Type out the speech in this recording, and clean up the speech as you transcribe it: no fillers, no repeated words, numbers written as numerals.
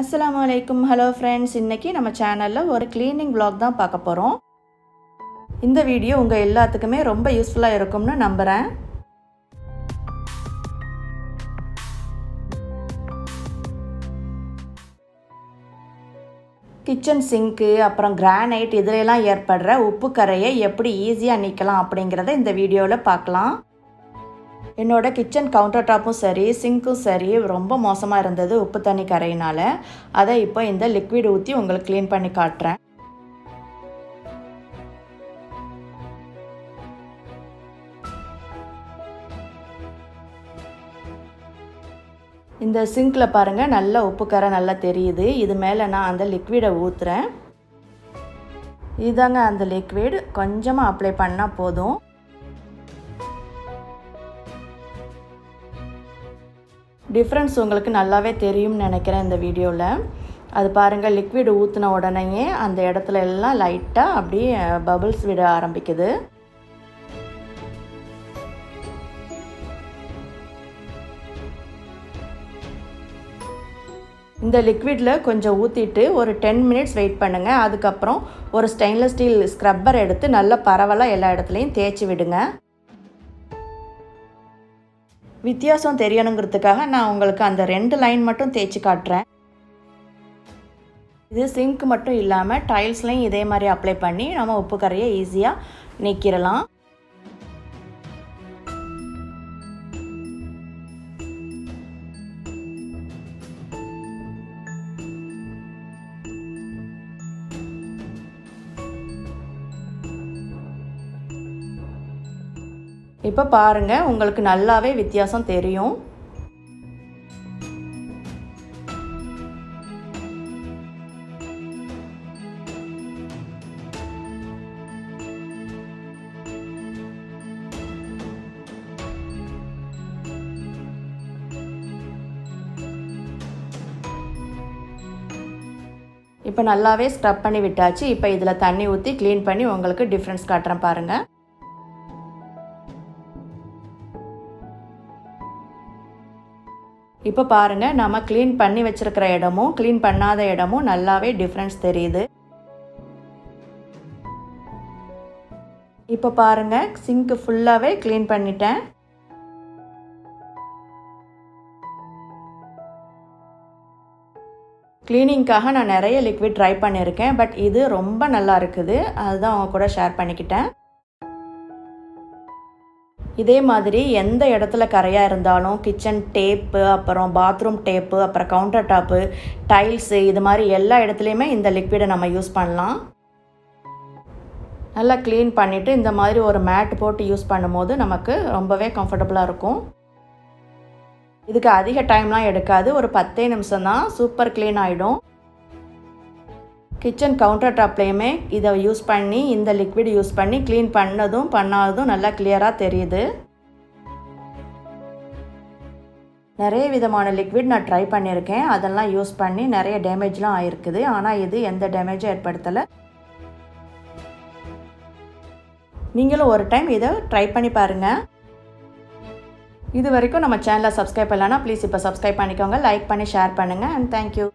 Assalamualaikum. Hello friends. இன்னைக்கு நம்ம சேனல்ல ஒரு cleaning vlog தான் பார்க்க போறோம். இந்த வீடியோ உங்க எல்லாத்துக்குமே ரொம்ப யூஸ்புல்லா இருக்கும்னு நம்புறேன். கிச்சன் சிங்க் அப்புறம் கிரானைட் இதெல்லாம் ஏற்படுற உப்பு கறையை எப்படி ஈஸியா நீக்கலாம் அப்படிங்கறதை இந்த வீடியோல பார்க்கலாம். என்னோட கிச்சன் கவுண்டர் டாப்பும் சரி சிங்க்கும் சரி ரொம்ப மோசமா இருந்தது உப்பு தண்ணி கரையினால அதை இப்போ இந்த லிக்விட் ஊத்தி உங்களுக்கு க்ளீன் பண்ணி காட்றேன். இந்த சிங்க்ல பாருங்க நல்ல உப்பு கரை நல்லா தெரியுது. இது மேல நான் அந்த லிக்விடை ஊத்துறேன். இதாங்க அந்த லிக்விட் கொஞ்சமா அப்ளை பண்ணா போதும். டிஃபரன்ஸ் உங்களுக்கு நல்லாவே தெரியும்னு நினைக்கிறேன் இந்த வீடியோவில். அது பாருங்கள் லிக்விட் ஊற்றின உடனேயே அந்த இடத்துல எல்லாம் லைட்டாக அப்படியே பபிள்ஸ் விட ஆரம்பிக்குது. இந்த லிக்விடில் கொஞ்சம் ஊற்றிட்டு ஒரு 10 minutes வெயிட் பண்ணுங்கள். அதுக்கப்புறம் ஒரு ஸ்டெயின்லெஸ் ஸ்டீல் ஸ்க்ரப்பர் எடுத்து நல்லா பரவலாக எல்லா இடத்துலையும் தேய்ச்சி விடுங்க. வித்தியாசம் தெரியணுங்கிறதுக்காக நான் உங்களுக்கு அந்த 2 லைன் மட்டும் தேய்ச்சி காட்டுறேன். இது சிங்க் மட்டும் இல்லாமல் டைல்ஸ்லையும் இதே மாதிரி அப்ளை பண்ணி நம்ம உப்பு கரையை ஈஸியாக நீக்கிடலாம். இப்போ பாருங்க உங்களுக்கு நல்லாவே வித்தியாசம் தெரியும். இப்போ நல்லாவே ஸ்க்ரப் பண்ணி விட்டாச்சு. இப்போ இதில் தண்ணி ஊற்றி க்ளீன் பண்ணி உங்களுக்கு டிஃப்ரென்ஸ் காட்டுறேன் பாருங்க. இப்போ பாருங்கள் நம்ம க்ளீன் பண்ணி வச்சுருக்கிற இடமும் க்ளீன் பண்ணாத இடமும் நல்லாவே டிஃப்ரென்ஸ் தெரியுது. இப்போ பாருங்கள் சிங்க்கு ஃபுல்லாகவே க்ளீன் பண்ணிட்டேன். க்ளீனிங்காக நான் நிறைய லிக்விட் ட்ரை பண்ணியிருக்கேன். பட் இது ரொம்ப நல்லா இருக்குது. அதுதான் அவங்க கூட ஷேர் பண்ணிக்கிட்டேன். இதே மாதிரி எந்த இடத்துல கரையாக இருந்தாலும் கிச்சன் டேப்பு அப்புறம் பாத்ரூம் டேப்பு அப்புறம் கவுண்டர் டாப்பு டைல்ஸு இது மாதிரி எல்லா இடத்துலையுமே இந்த லிக்விடை நம்ம யூஸ் பண்ணலாம். நல்லா க்ளீன் பண்ணிவிட்டு இந்த மாதிரி ஒரு மேட் போட்டு யூஸ் பண்ணும்போது நமக்கு ரொம்பவே கம்ஃபர்டபுளாக இருக்கும். இதுக்கு அதிக டைம்லாம் எடுக்காது. ஒரு 10 நிமிஷம் தான். சூப்பர் க்ளீன் ஆகிடும். கிச்சன் கவுண்டர் டாப்லேயுமே இதை யூஸ் பண்ணி இந்த லிக்விட் யூஸ் பண்ணி க்ளீன் பண்ணதும் பண்ணாததும் நல்லா கிளியராக தெரியுது. நிறைய விதமான லிக்விட் நான் ட்ரை பண்ணியிருக்கேன். அதெல்லாம் யூஸ் பண்ணி நிறைய டேமேஜ்லாம் ஆகிருக்குது. ஆனால் இது எந்த டேமேஜும் ஏற்படுத்தலை. நீங்களும் ஒரு டைம் இதை ட்ரை பண்ணி பாருங்கள். இது வரைக்கும் நம்ம சேனலை சப்ஸ்கிரைப் பண்ணலன்னா ப்ளீஸ் இப்போ சப்ஸ்கிரைப் பண்ணிக்கோங்க. லைக் பண்ணி ஷேர் பண்ணுங்கள். And thank you.